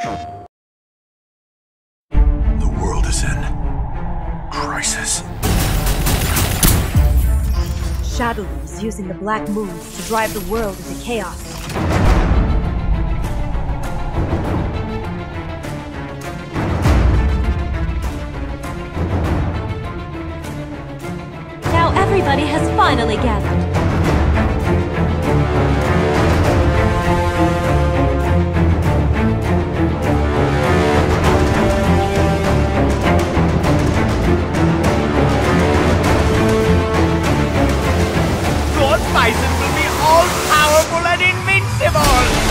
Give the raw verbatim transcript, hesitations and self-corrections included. The world is in crisis. Shadowloo is using the Black Moons to drive the world into chaos. Now everybody has finally gathered. Bison will be all-powerful and invincible!